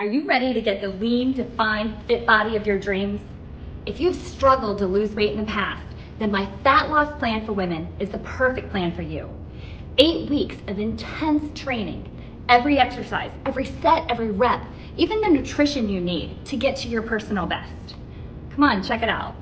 Are you ready to get the lean, defined, fit body of your dreams? If you've struggled to lose weight in the past, then my fat loss plan for women is the perfect plan for you. 8 weeks of intense training, every exercise, every set, every rep, even the nutrition you need to get to your personal best. Come on, check it out.